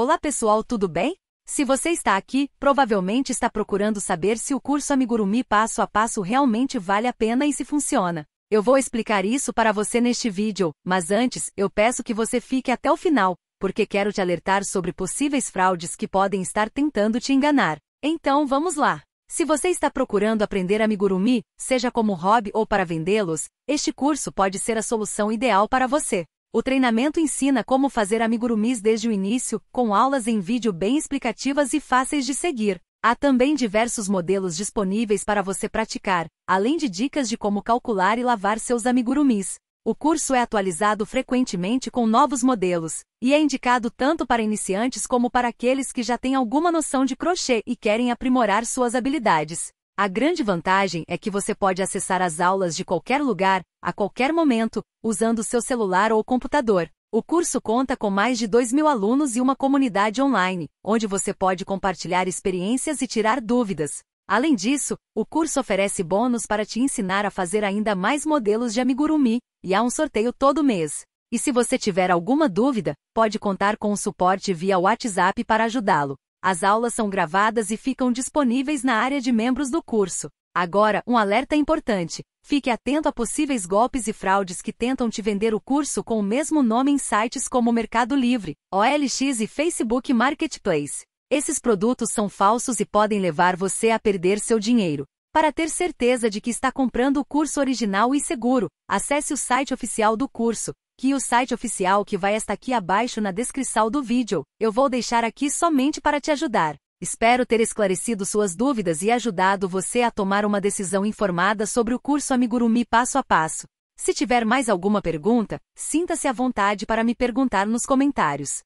Olá pessoal, tudo bem? Se você está aqui, provavelmente está procurando saber se o curso Amigurumi passo a passo realmente vale a pena e se funciona. Eu vou explicar isso para você neste vídeo, mas antes, eu peço que você fique até o final, porque quero te alertar sobre possíveis fraudes que podem estar tentando te enganar. Então vamos lá! Se você está procurando aprender Amigurumi, seja como hobby ou para vendê-los, este curso pode ser a solução ideal para você. O treinamento ensina como fazer amigurumis desde o início, com aulas em vídeo bem explicativas e fáceis de seguir. Há também diversos modelos disponíveis para você praticar, além de dicas de como calcular e lavar seus amigurumis. O curso é atualizado frequentemente com novos modelos, e é indicado tanto para iniciantes como para aqueles que já têm alguma noção de crochê e querem aprimorar suas habilidades. A grande vantagem é que você pode acessar as aulas de qualquer lugar, a qualquer momento, usando seu celular ou computador. O curso conta com mais de 2.000 alunos e uma comunidade online, onde você pode compartilhar experiências e tirar dúvidas. Além disso, o curso oferece bônus para te ensinar a fazer ainda mais modelos de amigurumi, e há um sorteio todo mês. E se você tiver alguma dúvida, pode contar com o suporte via WhatsApp para ajudá-lo. As aulas são gravadas e ficam disponíveis na área de membros do curso. Agora, um alerta importante. Fique atento a possíveis golpes e fraudes que tentam te vender o curso com o mesmo nome em sites como Mercado Livre, OLX e Facebook Marketplace. Esses produtos são falsos e podem levar você a perder seu dinheiro. Para ter certeza de que está comprando o curso original e seguro, acesse o site oficial do curso. Que o site oficial que vai estar aqui abaixo na descrição do vídeo, eu vou deixar aqui somente para te ajudar. Espero ter esclarecido suas dúvidas e ajudado você a tomar uma decisão informada sobre o curso Amigurumi passo a passo. Se tiver mais alguma pergunta, sinta-se à vontade para me perguntar nos comentários.